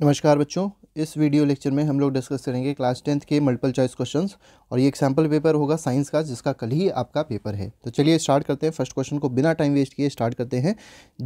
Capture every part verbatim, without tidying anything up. नमस्कार बच्चों, इस वीडियो लेक्चर में हम लोग डिस्कस करेंगे क्लास टेंथ के मल्टीपल चॉइस क्वेश्चंस और ये एक सैम्पल पेपर होगा साइंस का, जिसका कल ही आपका पेपर है। तो चलिए स्टार्ट करते हैं। फर्स्ट क्वेश्चन को बिना टाइम वेस्ट किए स्टार्ट करते हैं,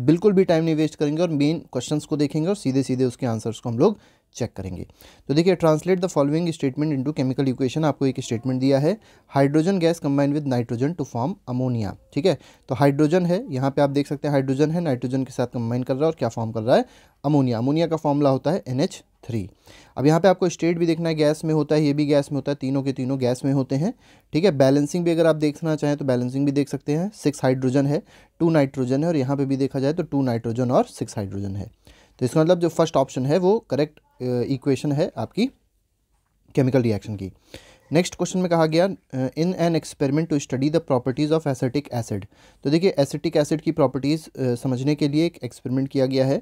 बिल्कुल भी टाइम नहीं वेस्ट करेंगे और मेन क्वेश्चंस को देखेंगे और सीधे सीधे उसके आंसर्स को हम लोग चेक करेंगे। तो देखिए, translate the following statement into chemical equation. आपको एक स्टेटमेंट दिया है, hydrogen gas combine with nitrogen to form ammonia. ठीक है, तो हाइड्रोजन है, यहाँ पे आप देख सकते हैं हाइड्रोजन है, नाइट्रोजन के साथ कंबाइन कर रहा है और क्या फॉर्म कर रहा है, अमोनिया। अमोनिया का फॉर्मूला होता है एन एच थ्री। अब यहाँ पे आपको स्टेट भी देखना है, गैस में होता है, ये भी गैस में होता है, तीनों के तीनों गैस में होते हैं। ठीक है, बैलेंसिंग भी अगर आप देखना चाहें तो बैलेंसिंग भी देख सकते हैं, सिक्स हाइड्रोजन है, टू नाइट्रोजन है और यहाँ पे भी देखा जाए तो टू नाइट्रोजन और सिक्स हाइड्रोजन है। तो इसका मतलब जो फर्स्ट ऑप्शन है वो करेक्ट इक्वेशन है आपकी केमिकल रिएक्शन की। नेक्स्ट क्वेश्चन में कहा गया, in an experiment to study the properties of acetic acid. तो देखिए, एसिटिक एसिड की प्रॉपर्टीज़ uh, समझने के लिए एक एक्सपेरिमेंट किया गया है।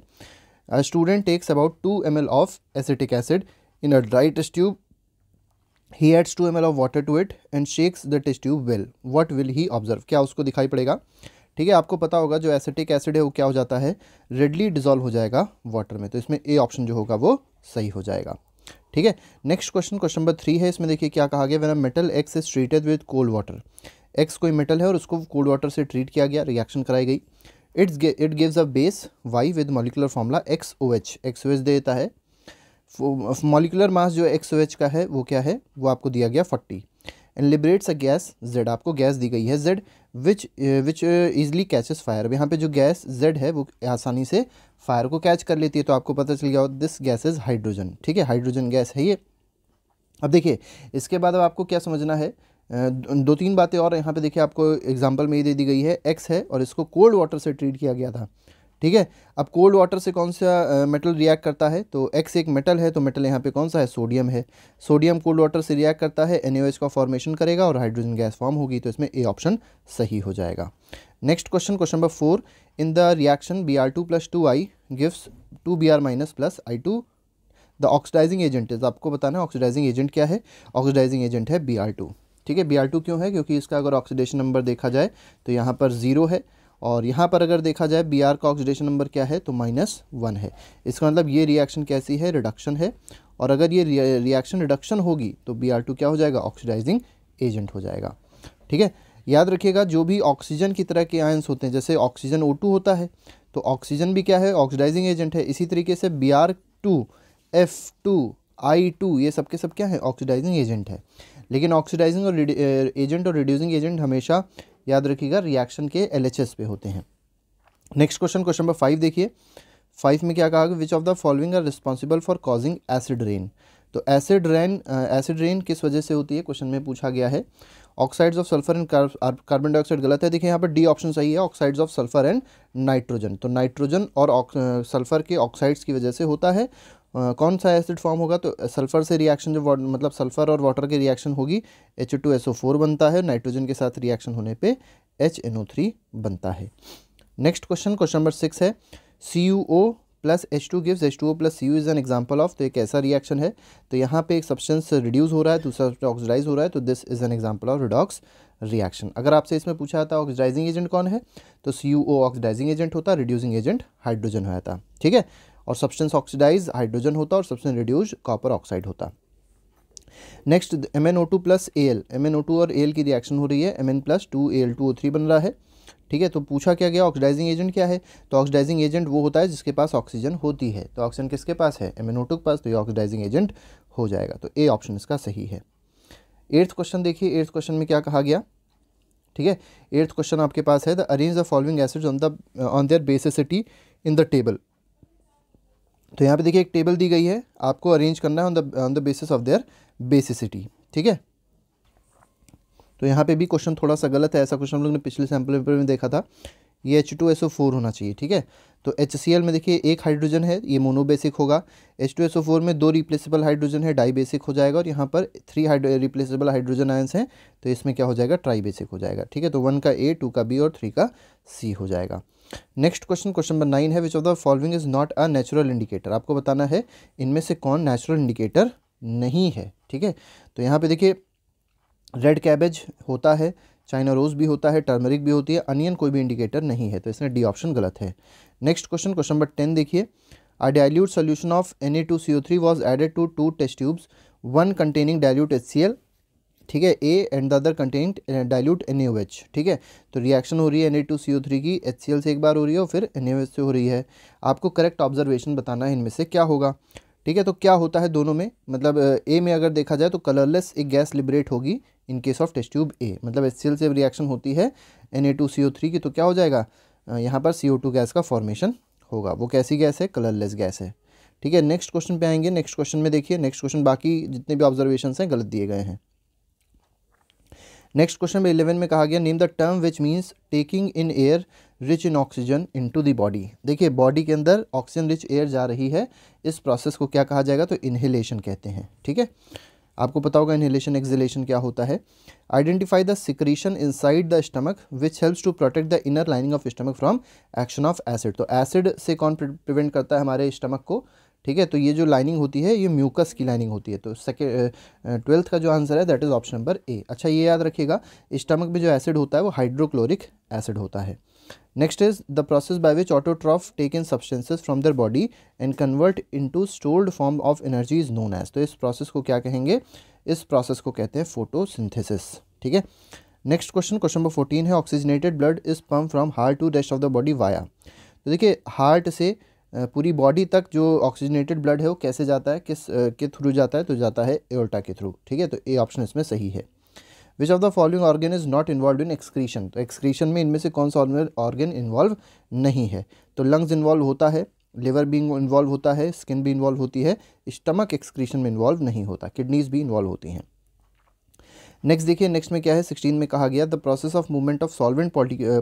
Student takes about two M L of acetic acid in a dry test tube, he adds two M L of water to it and shakes the test tube well, what will he observe. क्या उसको दिखाई पड़ेगा? ठीक है, आपको पता होगा जो एसिटिक एसिड है वो क्या हो जाता है, रेडली डिजॉल्व हो जाएगा वाटर में। तो इसमें ए ऑप्शन जो होगा वो सही हो जाएगा। ठीक है, next question question number three है। इसमें देखिए क्या कहा गया, when a metal X is treated with cold water. X कोई मेटल है और उसको कोल्ड वाटर से ट्रीट किया गया, रिएक्शन कराई गई। It's it gives a base Y with molecular formula X O H, X O H दे देता है। मॉलिकुलर मास जो एक्स ओ एच का है वो क्या है, वो आपको दिया गया forty. And liberates a gas Z, आपको गैस दी गई है Z, which which easily catches fire. अब यहाँ पे जो गैस जेड है वो आसानी से फायर को कैच कर लेती है, तो आपको पता चल गया दिस गैस इज हाइड्रोजन। ठीक है, हाइड्रोजन गैस है ये। अब देखिए, इसके बाद अब आपको क्या समझना है, दो तीन बातें और यहाँ पे देखिए, आपको एग्जाम्पल में ये दे दी गई है, एक्स है और इसको कोल्ड वाटर से ट्रीट किया गया था। ठीक है, अब कोल्ड वाटर से कौन सा मेटल रिएक्ट करता है, तो एक्स एक मेटल है, तो मेटल यहाँ पे कौन सा है, सोडियम है। सोडियम कोल्ड वाटर से रिएक्ट करता है, एन ओ एच का फॉर्मेशन करेगा और हाइड्रोजन गैस फॉर्म होगी। तो इसमें ए ऑप्शन सही हो जाएगा। Next question question number four, in the reaction B R two plus two I gives two B R minus plus I two, the oxidising agent is. आपको बताना है oxidising agent क्या है, ऑक्सीडाइजिंग एजेंट है B R two. ठीक है, B R to क्यों है, क्योंकि इसका अगर ऑक्सीडेशन नंबर देखा जाए तो यहाँ पर जीरो है और यहाँ पर अगर देखा जाए बी आर का ऑक्सीडेशन नंबर क्या है, तो माइनस वन है। इसका मतलब ये रिएक्शन कैसी है, रिडक्शन है, और अगर ये रिएक्शन रिडक्शन होगी तो बी आर टू क्या हो जाएगा, ऑक्सीडाइजिंग एजेंट हो जाएगा। ठीक है, याद रखिएगा जो भी ऑक्सीजन की तरह के आयंस होते हैं, जैसे ऑक्सीजन ओ टू होता है तो ऑक्सीजन भी क्या है, ऑक्सीडाइजिंग एजेंट है। इसी तरीके से B R two, F two, I two, ये सब के सब क्या है, ऑक्सीडाइजिंग एजेंट है। लेकिन ऑक्सीडाइजिंग और एजेंट और रिड्यूसिंग एजेंट हमेशा याद रखिएगा रिएक्शन के एल एच एस पे होते हैं। Next question question number five देखिए, फाइव में क्या कहा गया, which of the following are responsible for causing acid rain. तो एसिड रेन एसिड रेन किस वजह से होती है, क्वेश्चन में पूछा गया है। Oxides of sulphur and carbon dioxide गलत है। देखिए यहाँ पर डी ऑप्शन सही है, oxides of sulphur and nitrogen. तो नाइट्रोजन और सल्फर के ऑक्साइड्स की वजह से होता है। Uh, कौन सा एसिड फॉर्म होगा, तो सल्फर से रिएक्शन जो मतलब सल्फर और वाटर की रिएक्शन होगी, H two S O four बनता है, नाइट्रोजन के साथ रिएक्शन होने पे एच एन ओ थ्री बनता है। Next question question number six है, C U O plus H two gives H two O plus C U is an example of. तो एक ऐसा रिएक्शन है, तो यहाँ पे एक सब्सटेंस रिड्यूस हो रहा है, दूसरा ऑक्सीडाइज हो रहा है, तो this is an example of redox reaction. अगर आपसे इसमें पूछा था ऑक्सीडाइजिंग एजेंट कौन है, तो C U O oxidising agent होता, रिड्यूसिंग एजेंट हाइड्रोजन होता था। ठीक है, और सब्सटेंस ऑक्सीडाइज हाइड्रोजन होता और सब्सटेंस रिड्यूज कॉपर ऑक्साइड होता। Next M N O two plus A L, M N O two और ए एल की रिएक्शन हो रही है, M N plus two A L two O three बन रहा है। ठीक है, तो पूछा क्या गया, ऑक्सीडाइजिंग एजेंट क्या है, तो ऑक्सीडाइजिंग एजेंट वो होता है जिसके पास ऑक्सीजन होती है। तो ऑक्सीजन किसके पास है, एम एन ओ टू के पास, तो ये ऑक्सीडाइजिंग एजेंट हो जाएगा। तो ए ऑप्शन इसका सही है। एट्थ क्वेश्चन देखिए, एट्थ क्वेश्चन में क्या कहा गया, ठीक है, एट्थ क्वेश्चन आपके पास है, the arrange the following acids on the on their basicity in the table. तो यहाँ पे देखिए एक टेबल दी गई है, आपको अरेंज करना है on the on the basis of their basicity. ठीक है, तो यहाँ पे भी क्वेश्चन थोड़ा सा गलत है, ऐसा क्वेश्चन हम लोग ने पिछले सैम्पल पेपर में देखा था। ये H two S O four होना चाहिए। ठीक है, तो एच सी एल में देखिए एक हाइड्रोजन है, ये मोनोबेसिक होगा। H two S O four में दो रिप्लेसेबल हाइड्रोजन है, डाई बेसिक हो जाएगा, और यहाँ पर three hydro replaceable hydrogen ions हैं, तो इसमें क्या हो जाएगा, ट्राई बेसिक हो जाएगा। ठीक है, तो वन का ए, टू का बी और थ्री का सी हो जाएगा। Next question question number nine है, which of the following is not a natural indicator. आपको बताना है इनमें से कौन नेचुरल इंडिकेटर नहीं है। ठीक है, तो यहाँ पे देखिए रेड कैबेज होता है, चाइना रोज भी होता है, टर्मरिक भी होती है, अनियन कोई भी इंडिकेटर नहीं है, तो इसमें डी ऑप्शन गलत है। Next question question number ten देखिए, A dilute solution of N A two C O three was added to two test tubes, one containing dilute H C l, ठीक है, A and the other contained dilute N A O H. ठीक है, तो reaction हो रही है N A two C O three की H C l से एक बार हो रही है और फिर N A O H से हो रही है. आपको करेक्ट ऑब्जर्वेशन बताना है इनमें से क्या होगा. ठीक है, तो क्या होता है दोनों में, मतलब A में अगर देखा जाए तो कलरलेस एक गैस लिबरेट होगी in case of test tube A, मतलब H C l से रिएक्शन होती है N A two C O three की, तो क्या हो जाएगा यहाँ पर C O टू गैस का फॉर्मेशन होगा. वो कैसी गैस है, कलरलेस गैस है. ठीक है, नेक्स्ट क्वेश्चन पे आएंगे. नेक्स्ट क्वेश्चन में देखिए, नेक्स्ट क्वेश्चन बाकी जितने भी ऑब्जर्वेशंस हैं गलत दिए गए हैं. नेक्स्ट क्वेश्चन में इलेवन में कहा गया name the term which means taking in air rich in oxygen into the body. देखिए बॉडी के अंदर ऑक्सीजन रिच एयर जा रही है, इस प्रोसेस को क्या कहा जाएगा, तो इन्हेलेशन कहते हैं. ठीक है, आपको पता होगा इन्हेलेशन एक्सहेलेशन क्या होता है. Identify the secretion inside the stomach which helps to protect the inner lining of stomach from action of acid. तो एसिड से कौन प्रिवेंट करता है हमारे स्टमक को. ठीक है, तो ये जो लाइनिंग होती है ये म्यूकस की लाइनिंग होती है. तो सेकेंड ट्वेल्थ का जो आंसर है that is option number A. अच्छा ये याद रखिएगा, स्टमक में जो एसिड होता है वो हाइड्रोक्लोरिक एसिड होता है. Next is the process by which autotroph take in substances from their body and convert into stored form of energy is known as. तो इस प्रोसेस को क्या कहेंगे, इस प्रोसेस को कहते हैं फोटोसिंथेसिस. ठीक है, next question question number fourteen है oxygenated blood is pump from heart to rest of the body via. तो देखिए हार्ट से पूरी बॉडी तक जो ऑक्सीजनेटेड ब्लड है वो कैसे जाता है, किस के थ्रू जाता है, तो जाता है एओर्टा के थ्रू. ठीक है, तो ए ऑप्शन इसमें सही है. Which of the following organ is not involve in excretion. तो एक्सक्रीशन में इनमें से कौन सा ऑर्गन इन्वॉल्व नहीं है, तो लंग्स इन्वॉल्व होता है, लिवर भी इन्वॉल्व होता है, स्किन भी इन्वॉल्व होती है, स्टमक एक्सक्रीशन में इन्वॉल्व नहीं होता, किडनीज भी इन्वॉल्व होती हैं. नेक्स्ट देखिए, नेक्स्ट में क्या है, सिक्सटीन में कहा गया the process of movement of solvent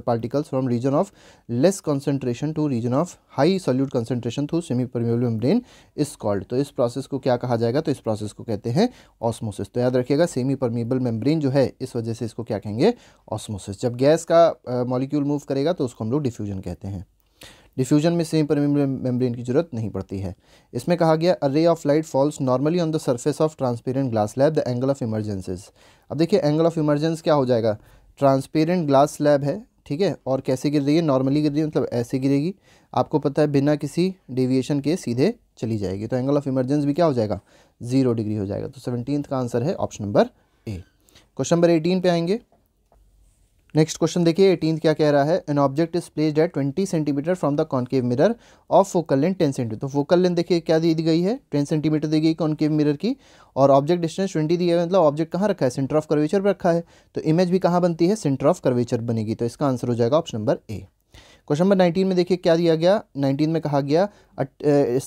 particles from region of less concentration to region of high solute concentration through semi permeable membrane is called. तो इस प्रोसेस को क्या कहा जाएगा, तो इस प्रोसेस को कहते हैं ऑस्मोसिस. तो याद रखिएगा सेमी परमेबल मेम्ब्रेन जो है इस वजह से इसको क्या कहेंगे, ऑस्मोसिस. जब गैस का मॉलिक्यूल मूव करेगा तो उसको हम लोग डिफ्यूजन कहते हैं. डिफ्यूजन में सेमी परमेबल मेम्ब्रेन की जरूरत नहीं पड़ती है. इसमें कहा गया a ray of light falls normally on the surface of transparent glass slab the angle of emergences. अब देखिए एंगल ऑफ इमरजेंस क्या हो जाएगा, ट्रांसपेरेंट ग्लास स्लैब है. ठीक है, और कैसे गिर रही है, नॉर्मली गिर रही है, मतलब ऐसे गिरेगी, आपको पता है बिना किसी डेविएशन के सीधे चली जाएगी. तो एंगल ऑफ इमरजेंस भी क्या हो जाएगा, जीरो डिग्री हो जाएगा. तो सेवनटीन का आंसर है option number A. Question number eighteen पे आएंगे. नेक्स्ट क्वेश्चन देखिए एटीन क्या कह रहा है, an object is placed at twenty centimeter from the concave mirror of focal length ten centimeter. तो फोकल लेंथ देखिए क्या दी गई है, टेन सेंटीमीटर दी गई कॉन्केव मिरर की, और ऑब्जेक्ट डिस्टेंस ट्वेंटी दी है, मतलब ऑब्जेक्ट कहाँ रखा है, सेंटर ऑफ कर्वेचर पर रखा है. तो इमेज भी कहाँ बनती है, सेंटर ऑफ कर्वेचर बनेगी. तो इसका आंसर हो जाएगा option number A. Question number nineteen में देखिए क्या दिया गया, नाइनटीन में कहा गया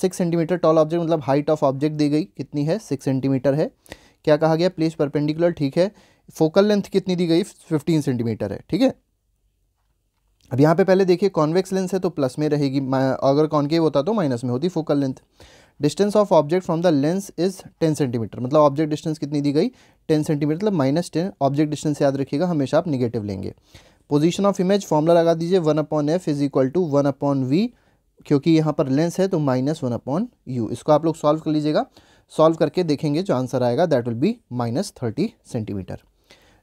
सिक्स सेंटीमीटर टॉल ऑब्जेक्ट, मतलब हाइट ऑफ ऑब्जेक्ट दी गई कितनी है, सिक्स सेंटीमीटर है. क्या कहा गया, प्लेस परपेंडिकुलर. ठीक है, फोकल लेंथ कितनी दी गई, फिफ्टीन सेंटीमीटर है. ठीक है, अब यहाँ पे पहले देखिए कॉन्वेक्स लेंस है तो प्लस में रहेगी, अगर कॉन्केव होता तो माइनस में होती focal length. Distance of object from the lens is ten centimeter, मतलब ऑब्जेक्ट डिस्टेंस कितनी दी गई, टेन सेंटीमीटर, मतलब माइनस टेन. ऑब्जेक्ट डिस्टेंस याद रखिएगा हमेशा आप निगेटिव लेंगे. पोजीशन ऑफ इमेज फॉर्मूला लगा दीजिए, one upon F is equal to one upon v, क्योंकि यहाँ पर लेंस है तो माइनस वन अपॉन यू. इसको आप लोग सॉल्व कर लीजिएगा, सॉल्व करके देखेंगे जो आंसर आएगा that will be minus thirty centimeter.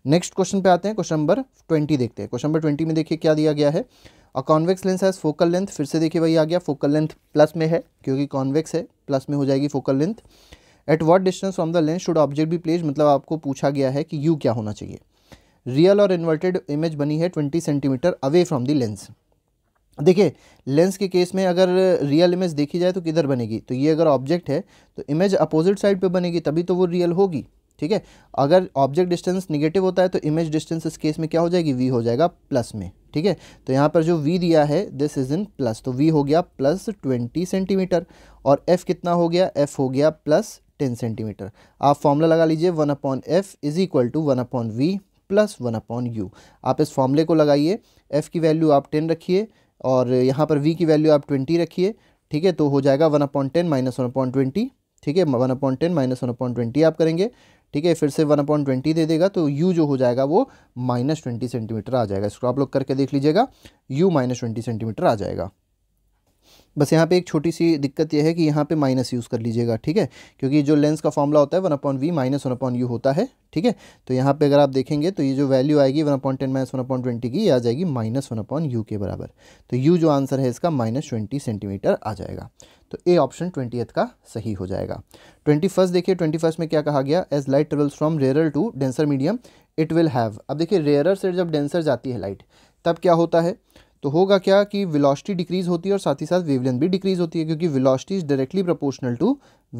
Next question पे आते हैं, क्वेश्चन नंबर ट्वेंटी देखते हैं. क्वेश्चन नंबर ट्वेंटी में देखिए क्या दिया गया है, a convex lens has focal length, फिर से देखिए वही आ गया, फोकल लेंथ प्लस में है क्योंकि कॉन्वेक्स है, प्लस में हो जाएगी focal length. At what distance from the lens should object be placed, मतलब आपको पूछा गया है कि यू क्या होना चाहिए. रियल और इन्वर्टेड इमेज बनी है twenty centimeter away from the lens. देखिए लेंस के केस में अगर रियल इमेज देखी जाए तो किधर बनेगी, तो ये अगर ऑब्जेक्ट है तो इमेज अपोजिट साइड पे बनेगी तभी तो वो रियल होगी. ठीक है, अगर ऑब्जेक्ट डिस्टेंस निगेटिव होता है तो इमेज डिस्टेंस इस केस में क्या हो जाएगी, वी हो जाएगा प्लस में. ठीक है, तो यहाँ पर जो वी दिया है दिस इज इन प्लस, तो वी हो गया प्लस ट्वेंटी सेंटीमीटर, और एफ़ कितना हो गया, एफ़ हो गया प्लस टेन सेंटीमीटर. आप फॉर्मूला लगा लीजिए one upon F is equal to one upon we plus one upon u. आप इस फॉर्मूले को लगाइए, एफ़ की वैल्यू आप टेन रखिए और यहाँ पर v की वैल्यू आप ट्वेंटी रखिए. ठीक है, तो हो जाएगा one upon ten minus one upon twenty. ठीक है, one upon ten minus one upon twenty आप करेंगे. ठीक है, फिर से वन अपॉइंट ट्वेंटी दे देगा, तो u जो हो जाएगा वो माइनस ट्वेंटी सेंटीमीटर आ जाएगा. इसको आप लोग करके देख लीजिएगा, u माइनस ट्वेंटी सेंटीमीटर आ जाएगा. बस यहाँ पे एक छोटी सी दिक्कत यह है कि यहाँ पे माइनस यूज़ कर लीजिएगा, ठीक है, क्योंकि जो लेंस का फॉर्मूला होता है one upon v minus one upon u होता है, ठीक है। तो यहाँ पे अगर आप देखेंगे तो ये जो वैल्यू आएगी one upon ten minus one upon twenty की, ये आ जाएगी माइनस वन अपॉन यू के बराबर। तो यू जो आंसर है इसका माइनस ट्वेंटी सेंटीमीटर आ जाएगा। तो ए ऑप्शन ट्वेंटीएथ का सही हो जाएगा। ट्वेंटी फर्स्ट देखिए, ट्वेंटी फर्स्ट में क्या कहा गया, as light travels from rarer to denser medium it will have. अब देखिए रेयरर से जब डेंसर जाती है लाइट तब क्या होता है, तो होगा क्या कि वेलोसिटी डिक्रीज़ होती है और साथ ही साथ वेवलेंथ भी डिक्रीज़ होती है, क्योंकि velocity is directly proportional to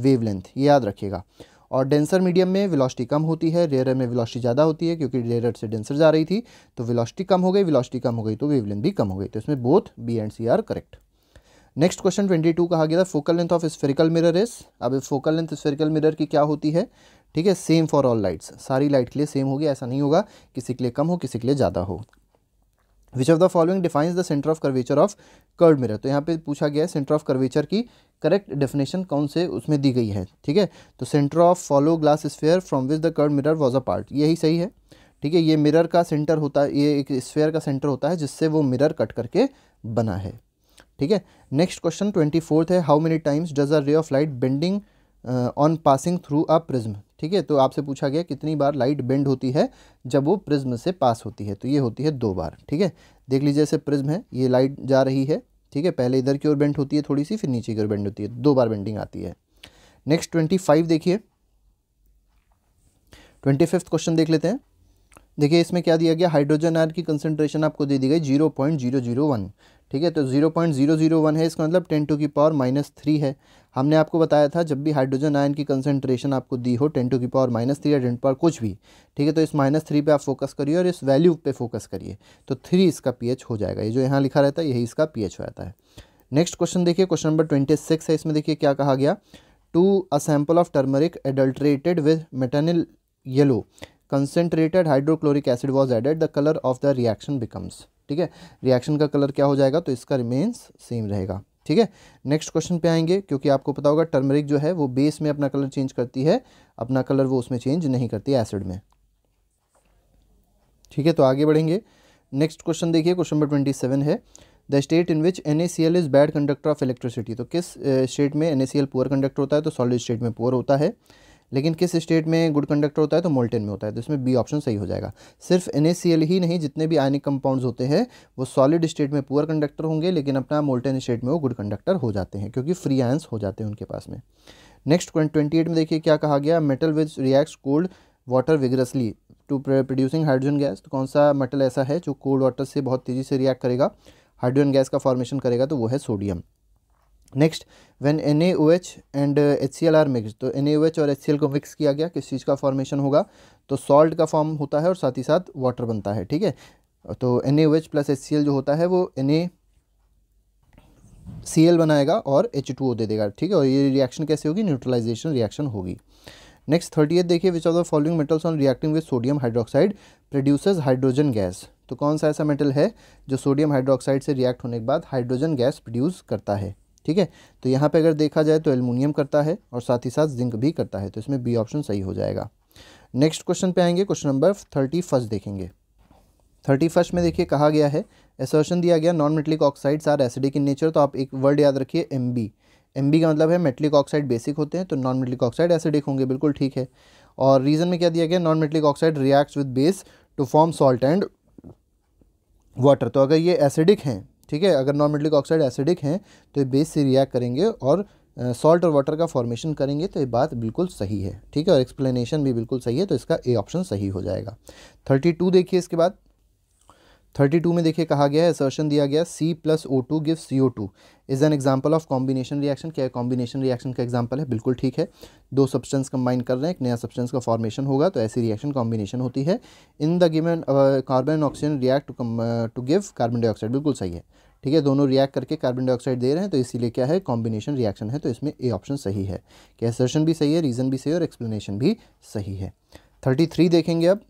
wavelength, ये याद रखिएगा। और डेंसर मीडियम में वेलोसिटी कम होती है, रेयरर में वेलोसिटी ज़्यादा होती है, क्योंकि रेयरर से डेंसर जा रही थी तो वेलोसिटी कम हो गई, वेलोसिटी कम हो गई तो वेवलेंथ भी कम हो गई। तो इसमें both B and C are correct. Next question twenty two कहा गया था focal length of spherical mirror is. अब फोकल लेंथ स्फेरिकल मिरर की क्या होती है, ठीक है, सेम फॉर ऑल लाइट्स, सारी लाइट के लिए सेम होगी, ऐसा नहीं होगा किसी के लिए कम हो किसी के लिए ज़्यादा हो। Which of the following defines the centre of curvature of curved mirror. तो यहाँ पे पूछा गया है सेंटर ऑफ कर्वेचर की करेक्ट डेफिनेशन कौन से उसमें दी गई है, ठीक है। तो centre of follow glass sphere from which the curved mirror was a part, यही सही है, ठीक है। ये मिरर का सेंटर होता है, ये एक स्फेयर का सेंटर होता है जिससे वो मिरर कट करके बना है, ठीक है। नेक्स्ट क्वेश्चन ट्वेंटी फोर्थ है, how many times does a ray of light bending on passing through a prism, ठीक है। तो आपसे पूछा गया कितनी बार लाइट बेंड होती है जब वो प्रिज्म से पास होती है, तो ये होती है दो बार, ठीक है। देख लीजिए ऐसे प्रिज्म है, ये लाइट जा रही है, ठीक है, पहले इधर की ओर बेंड होती है थोड़ी सी, फिर नीचे की ओर बेंड होती है, दो बार बेंडिंग आती है। नेक्स्ट ट्वेंटी फाइव देखिए, ट्वेंटी फिफ्थ क्वेश्चन देख लेते हैं। देखिए इसमें क्या दिया गया, हाइड्रोजन आयन की कंसनट्रेशन आपको दे दी गई zero point zero zero one, ठीक है। तो zero point zero zero one है, इसका मतलब टेन टू की पावर माइनस थ्री है। हमने आपको बताया था जब भी हाइड्रोजन आयन की कंसनट्रेशन आपको दी हो टेन टू की पावर माइनस थ्री या टेन पावर कुछ भी, ठीक है, तो इस माइनस थ्री पर आप फोकस करिए और इस वैल्यू पे फोकस करिए, तो थ्री इसका पी एच हो जाएगा। ये जो यहाँ लिखा रहता है यही इसका पी एच हो जाता है। नेक्स्ट क्वेश्चन देखिए, क्वेश्चन नंबर ट्वेंटी सिक्स है, इसमें देखिए क्या कहा गया, to a sample of turmeric adulterated with metanil yellow concentrated hydrochloric acid was added, the colour of the reaction becomes, ठीक है। रिएक्शन का कलर क्या हो जाएगा, तो इसका रिमेन्स सेम रहेगा, ठीक है। नेक्स्ट क्वेश्चन पे आएंगे, क्योंकि आपको पता होगा टर्मरिक जो है वो बेस में अपना कलर चेंज करती है, अपना कलर वो उसमें चेंज नहीं करती एसिड में, ठीक है। तो आगे बढ़ेंगे। नेक्स्ट क्वेश्चन देखिए, क्वेश्चन नंबर ट्वेंटी सेवन है, the state in which N A C L is bad conductor of electricity. तो किस स्टेट में N A C L poor conductor होता है, तो सॉलिड स्टेट में पुअर होता है, लेकिन किस स्टेट में गुड कंडक्टर होता है, तो मोल्टेन में होता है। तो इसमें बी ऑप्शन सही हो जाएगा। सिर्फ एन ए सी एल ही नहीं, जितने भी आयनिक कंपाउंड्स होते हैं वो सॉलिड स्टेट में पुअर कंडक्टर होंगे, लेकिन अपना मोल्टेन स्टेट में वो गुड कंडक्टर हो जाते हैं, क्योंकि फ्री आयंस हो जाते हैं उनके पास में। नेक्स्ट ट्वेंटी एट में देखिए क्या कहा गया, metal which reacts cold water vigorously to producing hydrogen gas. तो कौन सा मेटल ऐसा है जो कोल्ड वाटर से बहुत तेज़ी से रिएक्ट करेगा, हाइड्रोजन गैस का फॉर्मेशन करेगा, तो वो है sodium. Next, when N A O H and H C L are mix. तो एन ए ओ एच और एच सी एल को मिक्स किया गया, किस चीज़ का फॉर्मेशन होगा, तो सॉल्ट का फॉर्म होता है और साथ ही साथ वाटर बनता है, ठीक है। तो N A O H plus H C L जो होता है वो एन ए सी एल बनाएगा और एच टू ओ दे देगा, ठीक है। और ये रिएक्शन कैसे होगी, न्यूट्रलाइजेशन रिएक्शन होगी। नेक्स्ट थर्टी एथ देखिए, which of the following metals on reacting with sodium hydroxide produces hydrogen gas. तो कौन सा ऐसा मेटल है जो सोडियम हाइड्रोक्साइड से रिएक्ट होने के बाद हाइड्रोजन गैस प्रोड्यूस करता है, ठीक है। तो यहाँ पे अगर देखा जाए तो एल्युमिनियम करता है और साथ ही साथ जिंक भी करता है, तो इसमें बी ऑप्शन सही हो जाएगा। नेक्स्ट क्वेश्चन पे आएंगे, क्वेश्चन नंबर थर्टी फर्स्ट देखेंगे। थर्टी फर्स्ट में देखिए कहा गया है, असर्शन दिया गया non metallic oxides are acidic in nature. तो आप एक वर्ड याद रखिए एम बी, एम बी का मतलब है मेटलिक ऑक्साइड बेसिक होते हैं, तो नॉन मेटलिक ऑक्साइड एसिडिक होंगे, बिल्कुल ठीक है। और रीज़न में क्या दिया गया, non metallic oxide reacts with base to form salt and water. तो अगर ये एसिडिक हैं, ठीक है, अगर नॉन मेटलिक ऑक्साइड एसिडिक हैं तो ये बेस से रिएक्ट करेंगे और सॉल्ट और वाटर का फॉर्मेशन करेंगे, तो ये बात बिल्कुल सही है, ठीक है। और एक्सप्लेनेशन भी बिल्कुल सही है, तो इसका ए ऑप्शन सही हो जाएगा। थर्टी टू देखिए, इसके बाद थर्टी टू में देखिए कहा गया है, असर्शन दिया गया C plus O two gives C O two is an example of combination reaction. क्या कॉम्बिनेशन रिएक्शन का एग्जाम्पल है, बिल्कुल ठीक है। दो सब्सटेंस कंबाइन कर रहे हैं, एक नया सब्सटेंस का फॉर्मेशन होगा, तो ऐसी रिएक्शन कॉम्बिनेशन होती है। In the given carbon and oxygen react to give carbon dioxide, बिल्कुल सही है, ठीक है। दोनों रिएक्ट करके कार्बन डाइऑक्साइड दे रहे हैं, तो इसीलिए क्या है, कॉम्बिनेशन रिएक्शन है। तो इसमें ए ऑप्शन सही है, कि असर्शन भी सही है, रीज़न भी सही है और एक्सप्लेनेशन भी सही है। थर्टी थ्री देखेंगे अब,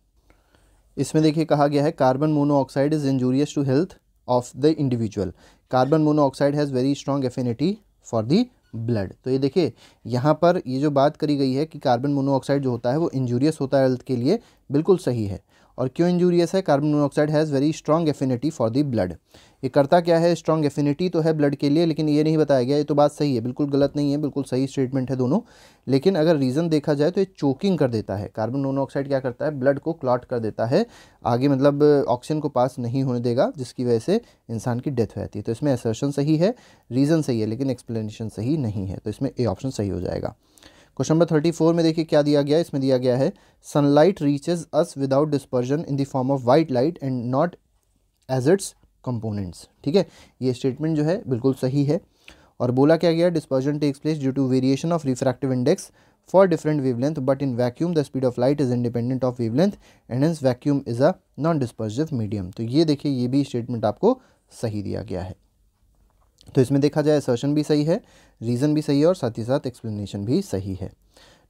इसमें देखिए कहा गया है, carbon monoxide is injurious to health of the individual, carbon monoxide has very strong affinity for the blood. तो ये देखिए यहाँ पर ये जो बात करी गई है कि कार्बन मोनोऑक्साइड जो होता है वो इंजूरियस होता है हेल्थ के लिए, बिल्कुल सही है। और क्यों इंजूरियस है? Carbon monoxide has very strong affinity for the blood. ये करता क्या है? स्ट्रॉन्ग एफिनिटी तो है ब्लड के लिए, लेकिन ये नहीं बताया गया। ये तो बात सही है, बिल्कुल गलत नहीं है, बिल्कुल सही स्टेटमेंट है दोनों। लेकिन अगर रीज़न देखा जाए तो ये चोकिंग कर देता है। कार्बन मोनोऑक्साइड क्या करता है? ब्लड को क्लॉट कर देता है आगे, मतलब ऑक्सीजन को पास नहीं होने देगा, जिसकी वजह से इंसान की डेथ हो जाती है। तो इसमें असर्शन सही है, रीज़न सही है, लेकिन एक्सप्लेनेशन सही नहीं है, तो इसमें ए ऑप्शन सही हो जाएगा। क्वेश्चन नंबर थर्टी फोर में देखिए क्या दिया गया है। इसमें दिया गया है sunlight reaches us without dispersion in the form of white light and not as its components. ठीक है, ये स्टेटमेंट जो है बिल्कुल सही है। और बोला क्या गया? Dispersion takes place due to variation of refractive index for different wavelength but in vacuum the speed of light is independent of wavelength and hence vacuum is a non dispersive medium. तो ये देखिए, ये भी statement आपको सही दिया गया है। तो इसमें देखा जाए असर्शन भी सही है, रीज़न भी सही है और साथ ही साथ एक्सप्लेनेशन भी सही है।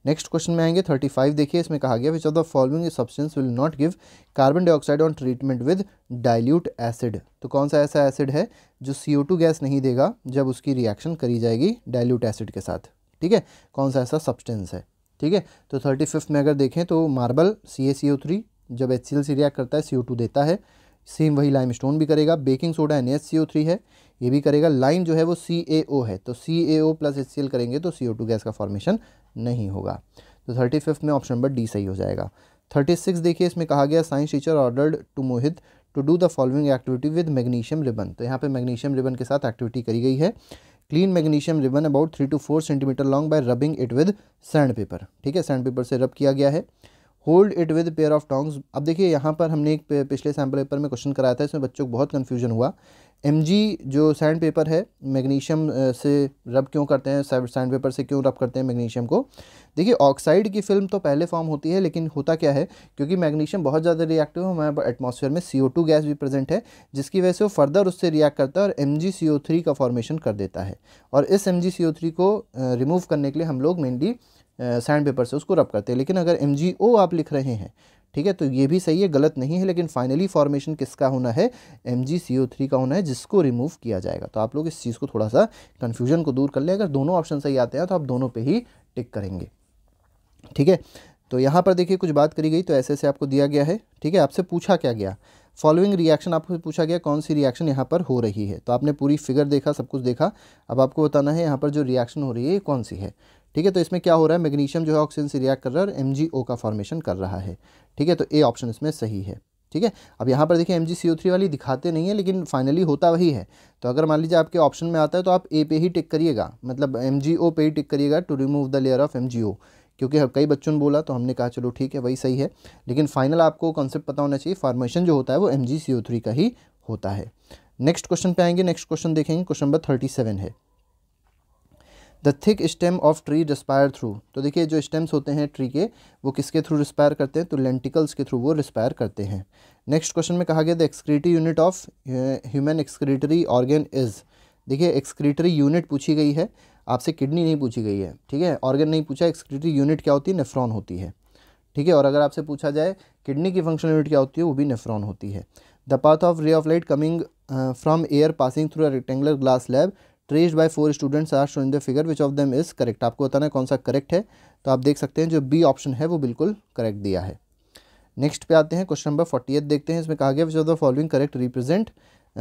नेक्स्ट क्वेश्चन में आएंगे थर्टी फाइव। देखिए इसमें कहा गया which of the following substance will not give carbon dioxide on treatment with dilute acid. तो कौन सा ऐसा एसिड है जो सी ओ टू गैस नहीं देगा जब उसकी रिएक्शन करी जाएगी डाइल्यूट एसिड के साथ? ठीक है, कौन सा ऐसा सब्सटेंस है? ठीक है, तो थर्टी फिफ्थ में अगर देखें तो marble C A C O three जब एच सी एल से रिएक्ट करता है सी ओ टू देता है। सेम वही लाइम स्टोन भी करेगा। Baking soda N H C O three है, ये भी करेगा। लाइम जो है वो सी ए ओ है, तो C A O plus H C L करेंगे तो सी ओ टू गैस का फॉर्मेशन नहीं होगा। तो थर्टी फिफ्थ में ऑप्शन नंबर डी सही हो जाएगा। थर्टी सिक्स देखिए इसमें कहा गया science teacher ordered to Mohit to do the following activity with magnesium ribbon. तो यहाँ पे मैग्नीशियम रिबन के साथ एक्टिविटी करी गई है। Clean magnesium ribbon about three to four centimetre long by rubbing it with sand paper. ठीक है, सैंड पेपर से रब किया गया है। Hold it with pair of tongs. अब देखिए यहाँ पर हमने एक पिछले सैम्पल पेपर में क्वेश्चन कराया था, इसमें बच्चों को बहुत कन्फ्यूजन हुआ। एम जी जो सैंड पेपर है मैग्नीशियम से रब क्यों करते हैं, सैंड पेपर से क्यों रब करते हैं मैग्नीशियम को? देखिए ऑक्साइड की फिल्म तो पहले फॉर्म होती है, लेकिन होता क्या है, क्योंकि मैग्नीशियम बहुत ज़्यादा रिएक्टिव है, हमारे एटमॉस्फेयर में सी ओ टू गैस भी प्रेजेंट है, जिसकी वजह से वो फर्दर उससे रिएक्ट करता है और M G C O three का फॉर्मेशन कर देता है। और इस M G C O three को रिमूव करने के लिए हम लोग मेनली सैंड पेपर से उसको रब करते हैं। लेकिन अगर एम जी ओ आप लिख रहे हैं, ठीक है, तो ये भी सही है, गलत नहीं है। लेकिन फाइनली फॉर्मेशन किसका होना है? M G C O three का होना है, जिसको रिमूव किया जाएगा। तो आप लोग इस चीज़ को थोड़ा सा कन्फ्यूजन को दूर कर लें। अगर दोनों ऑप्शन सही आते हैं तो आप दोनों पे ही टिक करेंगे। ठीक है, तो यहाँ पर देखिए कुछ बात करी गई, तो ऐसे ऐसे आपको दिया गया है। ठीक है, आपसे पूछा क्या गया? फॉलोइंग रिएक्शन आपको पूछा गया, कौन सी रिएक्शन यहाँ पर हो रही है? तो आपने पूरी फिगर देखा, सब कुछ देखा, अब आपको बताना है यहाँ पर जो रिएक्शन हो रही है ये कौन सी है। ठीक है, तो इसमें क्या हो रहा है? मैग्नीशियम जो है ऑक्सीजन से रिएक्ट कर रहा है और एम जी ओ का फॉर्मेशन कर रहा है। ठीक है, तो ए ऑप्शन इसमें सही है। ठीक है, अब यहाँ पर देखिए M G C O three वाली दिखाते नहीं है, लेकिन फाइनली होता वही है। तो अगर मान लीजिए आपके ऑप्शन में आता है तो आप ए पे ही टिक करिएगा, मतलब एम जी ओ पे ही टिक करिएगा, to remove the layer of M G O, क्योंकि कई बच्चों ने बोला, तो हमने कहा चलो ठीक है वही सही है। लेकिन फाइनल आपको कॉन्सेप्ट पता होना चाहिए, फॉर्मेशन जो होता है वो M G C O three का ही होता है। नेक्स्ट क्वेश्चन पे आएंगे। नेक्स्ट क्वेश्चन देखेंगे, क्वेश्चन नंबर थर्टी सेवन है। The thick stem of tree respire through. तो देखिए जो स्टेम्स होते हैं ट्री के, वो किसके थ्रू रिस्पायर करते हैं? तो लेंटिकल्स के थ्रू वो रिस्पायर करते हैं। नेक्स्ट क्वेश्चन में कहा गया the excretory unit of human excretory organ is. देखिए एक्सक्रीटरी यूनिट पूछी गई है आपसे, किडनी नहीं पूछी गई है। ठीक है, ऑर्गन नहीं पूछा। एक्सक्रीटरी यूनिट क्या होती है? नेफ्रॉन होती है। ठीक है, और अगर आपसे पूछा जाए किडनी की फंक्शनल यूनिट क्या होती है, वो भी नेफ्रॉन होती है। The path of ray of light coming from air passing through a rectangular glass lab traced by four students are shown the figure which of them is correct. आपको बताना है कौन सा करेक्ट है, तो आप देख सकते हैं जो बी ऑप्शन है वो बिल्कुल करेक्ट दिया है। नेक्स्ट पे आते हैं, क्वेश्चन नंबर फोर्टी एट देखते हैं। इसमें कहा गया which of the following correct represent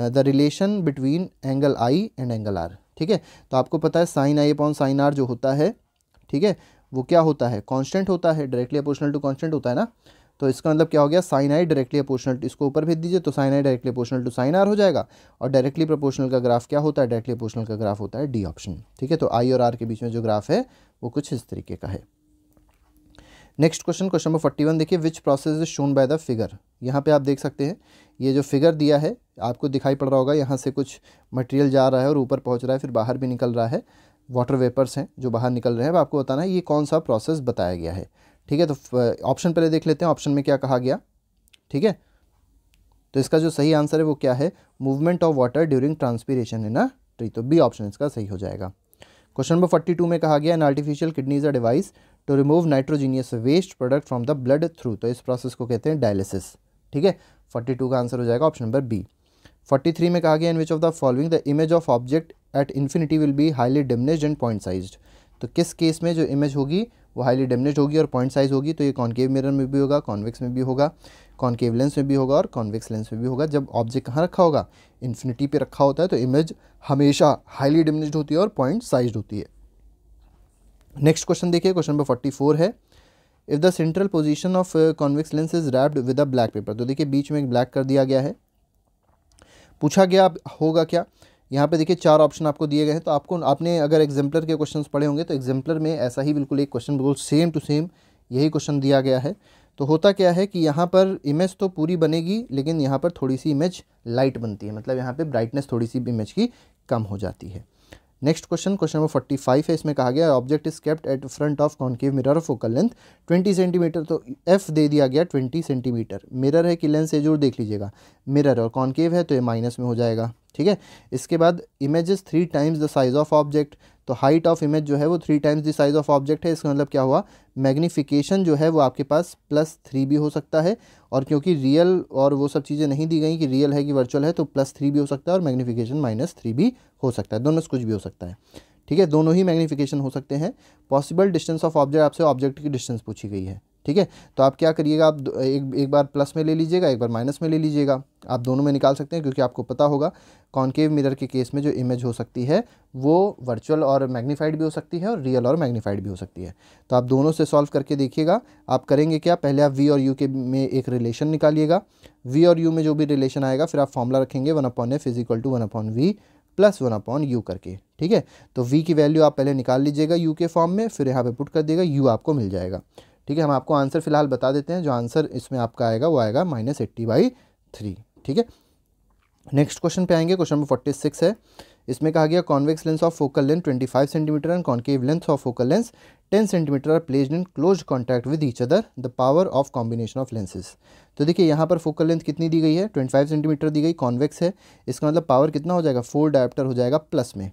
the relation between angle I and angle R. ठीक है, तो आपको पता है sine I upon sine R जो होता है, ठीक है, वो क्या होता है? कॉन्स्टेंट होता है, डायरेक्टली अपोर्शनल टू कॉन्स्टेंट होता है ना। तो इसका मतलब क्या हो गया? साइन आई डायरेक्टली अपोर्शनल, इसको ऊपर भेज दीजिए तो sine I directly proportional to sine R हो जाएगा। और डायरेक्टली प्रोपोर्शनल का ग्राफ क्या होता है? डायरेक्टली अपोर्शनल का ग्राफ होता है डी ऑप्शन। ठीक है, तो आई और आर के बीच में जो ग्राफ है वो कुछ इस तरीके का है। Next question, question number forty one देखिए, which process is shown by the figure. यहाँ पे आप देख सकते हैं ये जो फिगर दिया है, आपको दिखाई पड़ रहा होगा, यहाँ से कुछ मटेरियल जा रहा है और ऊपर पहुँच रहा है, फिर बाहर भी निकल रहा है। वाटर वेपर्स हैं जो बाहर निकल रहे हैं। अब आपको बताना है ये कौन सा प्रोसेस बताया गया है। ठीक है, तो ऑप्शन पहले देख लेते हैं, ऑप्शन में क्या कहा गया। ठीक है, तो इसका जो सही आंसर है वो क्या है? Movement of water during transpiration in a tree. तो बी ऑप्शन इसका सही हो जाएगा। क्वेश्चन नंबर फोर्टी टू में कहा गया an artificial kidney is a device to remove nitrogenous waste product from the blood through. तो इस प्रोसेस को कहते हैं डायलिसिस। ठीक है, फोर्टी टू का आंसर हो जाएगा option number B. Forty three में कहा गया in which of the following the image of object at infinity will be highly diminished and point sized. तो किस केस में जो इमेज होगी वो हाईली डैमेज होगी और पॉइंट साइज होगी। तो ये कॉन्केव मिरर में भी होगा, कॉन्वेक्स में भी होगा, कॉन्केव लेंस में भी होगा और कॉन्वेक्स लेंस में भी होगा। जब ऑब्जेक्ट कहाँ रखा होगा, इन्फिनिटी पे रखा होता है, तो इमेज हमेशा हाईली डैमेज होती है और पॉइंट साइज होती है। नेक्स्ट क्वेश्चन देखिए, क्वेश्चन नंबर फोर्टी फोर है, if the central position of convex lens is wrapped with a black paper. तो देखिए बीच में एक ब्लैक कर दिया गया है। पूछा गया होगा क्या, यहाँ पे देखिए चार ऑप्शन आपको दिए गए हैं। तो आपको आपने अगर एग्जाम्पलर के क्वेश्चंस पढ़े होंगे तो एग्जाम्पलर में ऐसा ही बिल्कुल एक क्वेश्चन बिल्कुल सेम टू सेम यही क्वेश्चन दिया गया है। तो होता क्या है कि यहाँ पर इमेज तो पूरी बनेगी, लेकिन यहाँ पर थोड़ी सी इमेज लाइट बनती है, मतलब यहाँ पर ब्राइटनेस थोड़ी सी इमेज की कम हो जाती है। Next question question number forty five है, इसमें कहा गया object is kept at front of concave mirror focal length twenty centimetre. तो एफ दे दिया गया ट्वेंटी सेंटीमीटर। मिरर है कि लेंस है जरूर देख लीजिएगा, मिरर और कॉन्केव है तो ये माइनस में हो जाएगा, ठीक है। इसके बाद image is three times the size of object. तो हाइट ऑफ इमेज जो है वो three times the size of object है। इसका मतलब क्या हुआ, मैग्नीफिकेशन जो है वो आपके पास प्लस थ्री भी हो सकता है, और क्योंकि रियल और वो सब चीज़ें नहीं दी गई कि रियल है कि वर्चुअल है, तो प्लस थ्री भी हो सकता है और मैग्नीफिकेशन माइनस थ्री भी हो सकता है, दोनों से कुछ भी हो सकता है, ठीक है। दोनों ही मैग्नीफिकेशन हो सकते हैं। पॉसिबल डिस्टेंस ऑफ ऑब्जेक्ट, आपसे ऑब्जेक्ट की डिस्टेंस पूछी गई है, ठीक है। तो आप क्या करिएगा, आप एक एक बार प्लस में ले लीजिएगा, एक बार माइनस में ले लीजिएगा, आप दोनों में निकाल सकते हैं, क्योंकि आपको पता होगा कॉन्केव मिरर के केस में जो इमेज हो सकती है वो वर्चुअल और मैग्नीफाइड भी हो सकती है और रियल और मैग्नीफाइड भी हो सकती है। तो आप दोनों से सॉल्व करके देखिएगा। आप करेंगे क्या, पहले आप वी और यू के में एक रिलेशन निकालिएगा, वी और यू में जो भी रिलेशन आएगा फिर आप फॉर्मूला रखेंगे one upon F is equal to one upon we plus one upon U करके, ठीक है। तो वी की वैल्यू आप पहले निकाल लीजिएगा यू के फॉर्म में, फिर यहाँ पर पुट कर दिएगा, यू आपको मिल जाएगा, ठीक है। हम आपको आंसर फिलहाल बता देते हैं, जो आंसर इसमें आपका आएगा वो आएगा माइनस एट्टी बाई थ्री, ठीक है। नेक्स्ट क्वेश्चन पे आएंगे, क्वेश्चन नंबर फोर्टी सिक्स है, इसमें कहा गया convex lens of focal length twenty five centimetre and concave lens of focal lens ten centimetre are placed in close contact with each other the power of combination of lenses. तो देखिए यहाँ पर focal length कितनी दी गई है, twenty five centimetre दी गई, convex है, इसका मतलब पावर कितना हो जाएगा, फोर डायोप्टर हो जाएगा प्लस में।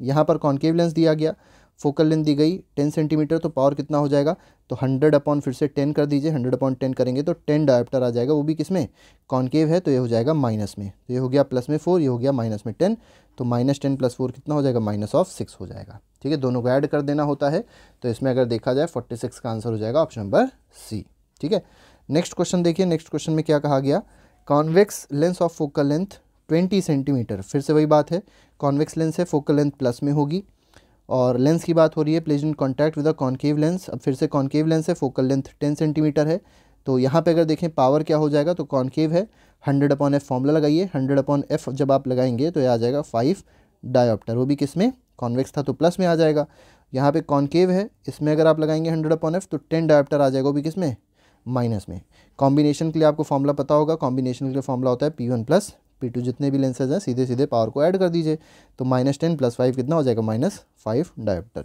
यहाँ पर कॉन्केव लेंस दिया गया, फोकल लेंथ दी गई टेन सेंटीमीटर, तो पावर कितना हो जाएगा, तो हंड्रेड अपॉन फिर से टेन कर दीजिए, हंड्रेड अपॉन टेन करेंगे तो टेन डायोप्टर आ जाएगा, वो भी किस में, कॉन्केव है, तो ये हो जाएगा माइनस में। तो ये हो गया प्लस में फोर, ये हो गया माइनस में टेन, तो माइनस टेन प्लस फोर कितना हो जाएगा, माइनस ऑफ सिक्स हो जाएगा, ठीक है। दोनों को ऐड कर देना होता है। तो इसमें अगर देखा जाए फोर्टी सिक्स का आंसर हो जाएगा ऑप्शन नंबर सी, ठीक है। नेक्स्ट क्वेश्चन देखिए, नेक्स्ट क्वेश्चन में क्या कहा गया, convex lens of focal length twenty centimetre. फिर से वही बात है, कॉन्वेक्स लेंस है, फोकल लेंथ प्लस में होगी, और लेंस की बात हो रही है, placed in contact with a concave lens. अब फिर से कॉन्केव लेंस है, फोकल लेंथ टेन सेंटीमीटर है, तो यहाँ पे अगर देखें पावर क्या हो जाएगा, तो कॉन्केव है, हंड्रेड अपॉन एफ फॉर्मूला लगाइए, हंड्रेड अपॉन एफ जब आप लगाएंगे तो ये आ जाएगा फाइव डायोप्टर, वो भी किस में, कॉन्वेक्स था तो प्लस में आ जाएगा। यहाँ पे कॉन्केव है, इसमें अगर आप लगाएंगे हंड्रेड अपॉन एफ तो टेन डायोप्टर आ जाएगा, वो भी किस में, माइनस में। कॉम्बिनेशन के लिए आपको फॉर्मूला पता होगा, कॉम्बिनेशन के लिए फॉर्मूला होता है P one plus P two, जितने भी लेंसेज हैं सीधे सीधे पावर को ऐड कर दीजिए, तो माइनस टेन प्लस फाइव कितना हो जाएगा, minus five dioptre.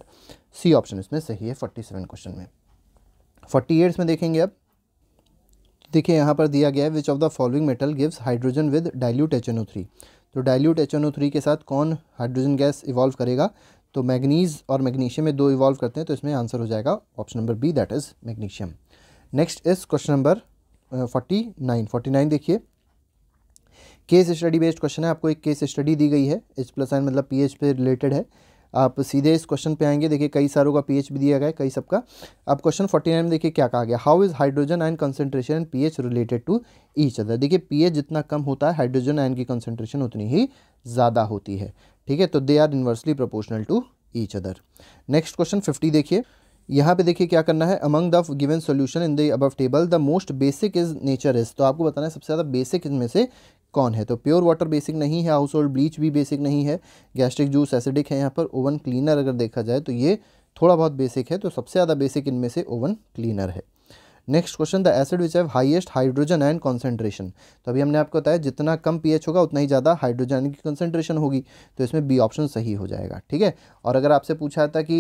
C option इसमें सही है फोर्टी सेवन क्वेश्चन में। फोर्टी एट्स में देखेंगे अब, देखिए यहाँ पर दिया गया है which of the following metal gives hydrogen with dilute H N O three. तो dilute H N O three के साथ कौन हाइड्रोजन गैस इवॉल्व करेगा, तो मैग्नीज़ और मैग्नीशियम में दो इवॉल्व करते हैं, तो इसमें आंसर हो जाएगा option number B, that is magnesium. Next is question number forty nine forty nine देखिए, केस स्टडी बेस्ड क्वेश्चन है, आपको एक केस स्टडी दी गई है, एच प्लस एन मतलब पीएच पे रिलेटेड है। आप सीधे इस क्वेश्चन पे आएंगे, देखिए कई सारों का पीएच भी दिया गया है, कई सबका। अब क्वेश्चन फोर्टी नाइन में देखिए क्या कहा गया, how is hydrogen ion concentration and pH related to each other. देखिए पीएच जितना कम होता है, हाइड्रोजन आयन की कंसंट्रेशन उतनी ही ज़्यादा होती है, ठीक है। तो they are inversely proportional to each other. Next question fifty देखिए, यहाँ पे देखिए क्या करना है, among the given solution in the above table the most basic is nature is. तो आपको बताना है सबसे ज़्यादा बेसिक इनमें से कौन है। तो प्योर वाटर बेसिक नहीं है, हाउस होल्ड ब्लीच भी बेसिक नहीं है, गैस्ट्रिक जूस एसिडिक है, यहाँ पर ओवन क्लीनर अगर देखा जाए तो ये थोड़ा बहुत बेसिक है, तो सबसे ज़्यादा बेसिक इनमें से ओवन क्लीनर है। Next question, the acid which have highest hydrogen ion concentration. तो अभी हमने आपको बताया जितना कम पीएच होगा उतना ही ज़्यादा हाइड्रोजन आयन की कंसंट्रेशन होगी, तो इसमें बी ऑप्शन सही हो जाएगा, ठीक है। और अगर आपसे पूछा था कि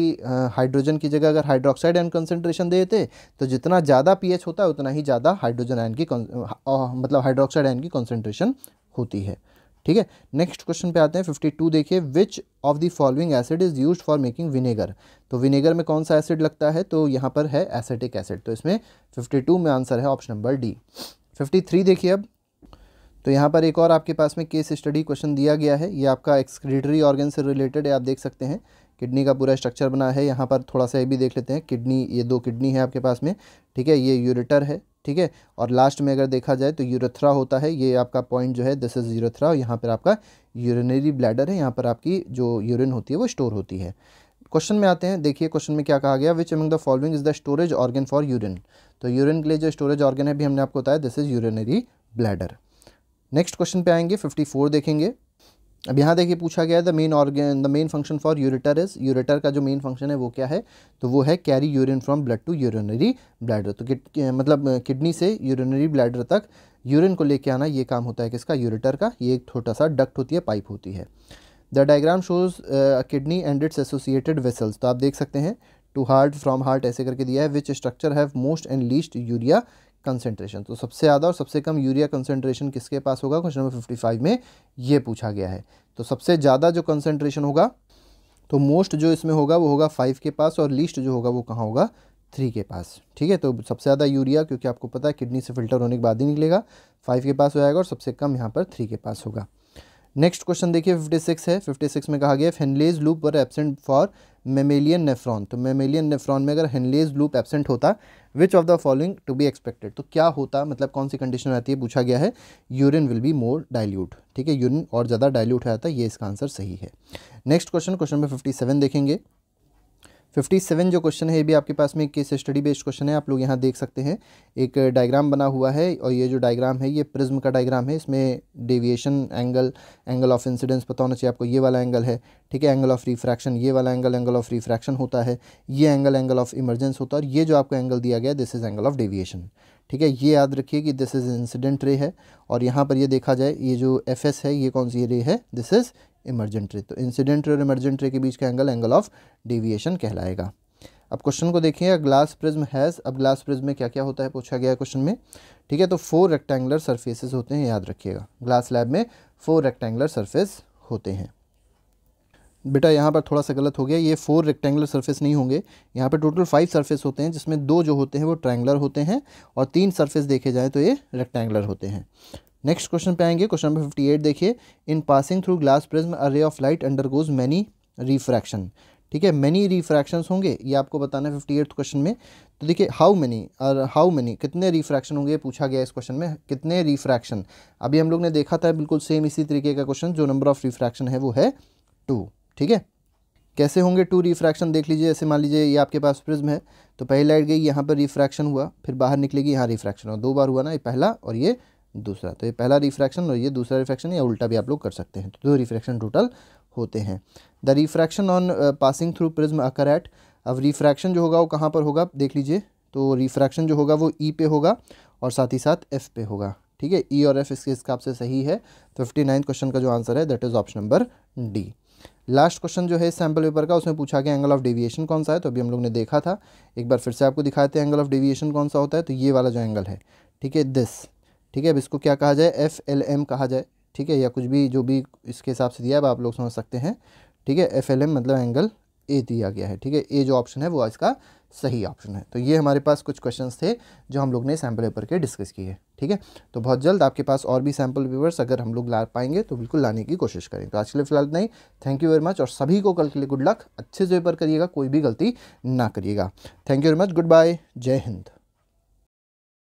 हाइड्रोजन की जगह अगर हाइड्रोक्साइड आयन कंसंट्रेशन देते तो जितना ज़्यादा पीएच होता है उतना ही ज़्यादा हाइड्रोजन आयन की मतलब हाइड्रोक्साइड आयन की कंसंट्रेशन होती है, ठीक है। नेक्स्ट क्वेश्चन पे आते हैं फिफ्टी टू देखिए, which of the following acid is used for making vinegar. तो विनेगर में कौन सा एसिड लगता है, तो यहाँ पर है एसिटिक एसिड, तो इसमें फिफ्टी टू में आंसर है option number D. Fifty three देखिए अब, तो यहाँ पर एक और आपके पास में केस स्टडी क्वेश्चन दिया गया है, ये आपका एक्सक्रीटरी ऑर्गन से रिलेटेड है, आप देख सकते हैं किडनी का पूरा स्ट्रक्चर बना है। यहाँ पर थोड़ा सा ये भी देख लेते हैं, किडनी, ये दो किडनी है आपके पास में, ठीक है, ये यूरेटर है, ठीक है, और लास्ट में अगर देखा जाए तो यूरेथ्रा होता है, ये आपका पॉइंट जो है दिस इज यूरेथ्रा। यहाँ पर आपका यूरिनरी ब्लैडर है, यहाँ पर आपकी जो यूरिन होती है वो स्टोर होती है। क्वेश्चन में आते हैं, देखिए क्वेश्चन में क्या कहा गया, which among the following is the storage organ for urine. तो यूरिन के लिए जो स्टोरेज ऑर्गन है भी हमने आपको बताया this is urinary bladder. Next question पे आएंगे फिफ्टी फोर देखेंगे। अब यहाँ देखिए पूछा गया है the main organ the main function for ureter is, ureter का जो मेन फंक्शन है वो क्या है, तो वो है carry urine from blood to urinary bladder. तो किड मतलब किडनी से यूरिनरी ब्लैडर तक यूरिन को लेके आना, ये काम होता है किसका, यूरेटर का। ये एक छोटा सा डक्ट होती है, पाइप होती है। The diagram shows kidney and its associated vessels. तो आप देख सकते हैं टू हार्ट, फ्रॉम हार्ट, ऐसे करके दिया है। Which structure have most and least urea concentration. तो सबसे ज़्यादा और सबसे कम यूरिया कंसेंट्रेशन किसके पास होगा, क्वेश्चन नंबर फिफ्टी फाइव में ये पूछा गया है। तो सबसे ज़्यादा जो कंसेंट्रेशन होगा, तो मोस्ट जो इसमें होगा वो होगा फाइव के पास, और लीस्ट जो होगा वो कहाँ होगा, थ्री के पास, ठीक है। तो सबसे ज़्यादा यूरिया, क्योंकि आपको पता है किडनी से फिल्टर होने के बाद ही निकलेगा, फाइव के पास हो जाएगा, और सबसे कम यहाँ पर थ्री के पास होगा। नेक्स्ट क्वेश्चन देखिए फिफ्टी सिक्स है। फिफ्टी सिक्स में कहा गया Henle's loop were absent for mammalian nephron. तो मेमेलियन नेफ्रॉन में अगर हेनलेज लूप एब्सेंट होता, which of the following to be expected. तो क्या होता, मतलब कौन सी कंडीशन रहती है, पूछा गया है। Urine will be more dilute, ठीक है, यूरिन और ज़्यादा डाइल्यूट हो जाता है, ये इसका आंसर सही है। Next question, question number fifty seven देखेंगे। फिफ्टी सेवन जो क्वेश्चन है ये भी आपके पास में केस स्टडी बेस्ड क्वेश्चन है। आप लोग यहाँ देख सकते हैं एक डायग्राम बना हुआ है, और ये जो डायग्राम है ये प्रिज्म का डायग्राम है। इसमें deviation angle, angle of incidence पता होना चाहिए आपको, ये वाला एंगल है, ठीक है, एंगल ऑफ रिफ्रैक्शन, ये वाला एंगल एंगल ऑफ रिफ्रैक्शन होता है, ये एंगल एंगल ऑफ इमरजेंस होता है, और ये जो आपको एंगल दिया गया this is angle of deviation, ठीक है। ये याद रखिए कि दिस इज इंसिडेंट रे है, और यहाँ पर ये देखा जाए ये जो एफ एस है ये कौन सी रे है, दिस इज इमरजेंट रे। तो इंसिडेंट रे और इमरजेंट रे के बीच का एंगल एंगल ऑफ डेविएशन कहलाएगा। अब क्वेश्चन को देखिए, ग्लास प्रिज्म हैज़। अब ग्लास प्रिज्म में क्या क्या होता है पूछा गया है क्वेश्चन में, ठीक है। तो फोर रेक्टेंगुलर सरफेसेस होते हैं, याद रखिएगा, ग्लास लैब में फोर रेक्टेंगुलर सरफेस होते हैं। बेटा यहाँ पर थोड़ा सा गलत हो गया, ये फोर रेक्टेंगुलर सरफेस नहीं होंगे, यहाँ पर टोटल फाइव सरफेस होते हैं, जिसमें दो जो होते हैं वो ट्रायंगुलर होते हैं, और तीन सरफेस देखे जाएँ तो ये रेक्टेंगुलर होते हैं। नेक्स्ट क्वेश्चन पे आएंगे, क्वेश्चन नंबर फिफ्टी एट देखिए। In passing through glass prism a ray of light undergoes many refraction, ठीक है, मैनी रिफ्रैक्शंस होंगे, ये आपको बताना है फिफ्टी एट क्वेश्चन में। तो देखिए हाउ मैनी, और हाउ मैनी कितने रिफ्रैक्शन होंगे पूछा गया इस क्वेश्चन में, कितने रिफ्रैक्शन। अभी हम लोग ने देखा था बिल्कुल सेम इसी तरीके का क्वेश्चन, जो नंबर ऑफ रिफ्रैक्शन है वो है टू, ठीक है। कैसे होंगे टू रिफ्रैक्शन, देख लीजिए। जैसे मान लीजिए ये आपके पास प्रिज्म है, तो पहली लाइट गई, यहाँ पर रिफ्रैक्शन हुआ, फिर बाहर निकलेगी, यहाँ रिफ्रैक्शन हुआ, दो बार हुआ ना, ये पहला और ये दूसरा। तो ये पहला रिफ्रैक्शन और ये दूसरा रिफ्रैक्शन, या उल्टा भी आप लोग कर सकते हैं। तो दो रिफ्रैक्शन टोटल होते हैं। The refraction on passing through prism occur at. अब रिफ्रैक्शन जो होगा वो कहाँ पर होगा, देख लीजिए। तो रिफ्रैक्शन जो होगा वो ई पे होगा, और साथ ही साथ एफ पे होगा, ठीक है। ई और एफ इसके हिसाब से सही है। तो फिफ्टी नाइन्थ क्वेश्चन का जो आंसर है that is option number D. Last question जो है सैम्पल पेपर का, उसमें पूछा गया एंगल ऑफ डेविएशन कौन सा है। तो अभी हम लोग ने देखा था, एक बार फिर से आपको दिखाते हैं एंगल ऑफ डेविएशन कौन सा होता है। तो ये वाला जो एंगल है, ठीक है, दिस, ठीक है। अब इसको क्या कहा जाए, एफ एल एम कहा जाए, ठीक है, या कुछ भी जो भी इसके हिसाब से दिया है आप लोग समझ सकते हैं, ठीक है। एफ एल एम मतलब एंगल ए दिया गया है, ठीक है। ए जो ऑप्शन है वो इसका सही ऑप्शन है। तो ये हमारे पास कुछ क्वेश्चंस थे जो हम लोग ने सैम्पल पेपर के डिस्कस किए, ठीक है। तो बहुत जल्द आपके पास और भी सैम्पल पेपर्स अगर हम लोग ला पाएंगे तो बिल्कुल लाने की कोशिश करें। तो आज के लिए फिलहाल नहीं, थैंक यू वेरी मच, और सभी को कल के लिए गुड लक। अच्छे से पेपर करिएगा, कोई भी गलती ना करिएगा। Thank you very much, good bye, जय हिंद।